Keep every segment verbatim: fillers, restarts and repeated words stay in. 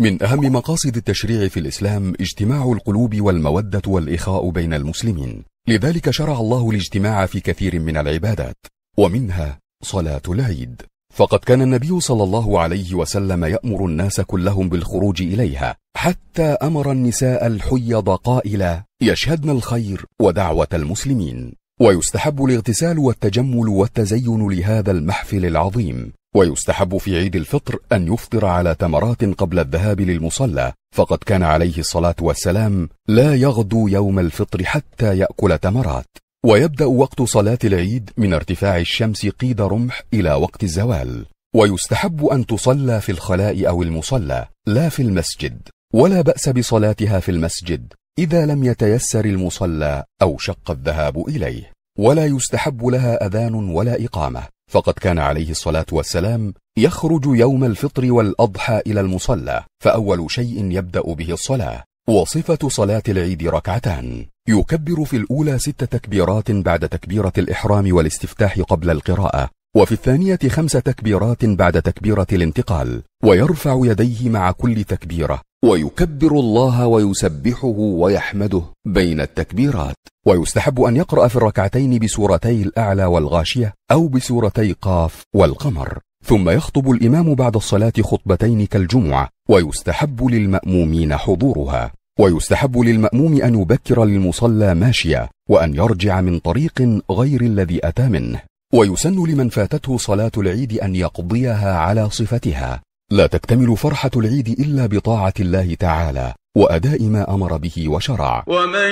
من أهم مقاصد التشريع في الإسلام اجتماع القلوب والمودة والإخاء بين المسلمين، لذلك شرع الله الاجتماع في كثير من العبادات، ومنها صلاة العيد، فقد كان النبي صلى الله عليه وسلم يأمر الناس كلهم بالخروج إليها، حتى أمر النساء الحيض قائلا: يشهدن الخير ودعوة المسلمين. ويستحب الاغتسال والتجمل والتزين لهذا المحفل العظيم. ويستحب في عيد الفطر أن يفطر على تمرات قبل الذهاب للمصلى، فقد كان عليه الصلاة والسلام لا يغدو يوم الفطر حتى يأكل تمرات. ويبدأ وقت صلاة العيد من ارتفاع الشمس قيد رمح إلى وقت الزوال. ويستحب أن تصلى في الخلاء أو المصلى لا في المسجد، ولا بأس بصلاتها في المسجد إذا لم يتيسر المصلى أو شق الذهاب إليه. ولا يستحب لها أذان ولا إقامة، فقد كان عليه الصلاة والسلام يخرج يوم الفطر والأضحى إلى المصلى، فأول شيء يبدأ به الصلاة. وصفة صلاة العيد ركعتان، يكبر في الأولى ست تكبيرات بعد تكبيرة الإحرام والاستفتاح قبل القراءة، وفي الثانية خمس تكبيرات بعد تكبيرة الانتقال، ويرفع يديه مع كل تكبيرة، ويكبر الله ويسبحه ويحمده بين التكبيرات. ويستحب أن يقرأ في الركعتين بسورتي الأعلى والغاشية أو بسورتي قاف والقمر، ثم يخطب الإمام بعد الصلاة خطبتين كالجمعة، ويستحب للمأمومين حضورها. ويستحب للمأموم أن يبكر للمصلى ماشيا، وأن يرجع من طريق غير الذي أتى منه. ويسن لمن فاتته صلاة العيد أن يقضيها على صفتها. لا تكتمل فرحة العيد إلا بطاعة الله تعالى وأداء ما أمر به وشرع. ومن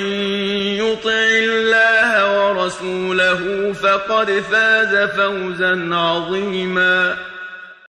يطع الله ورسوله فقد فاز فوزا عظيما.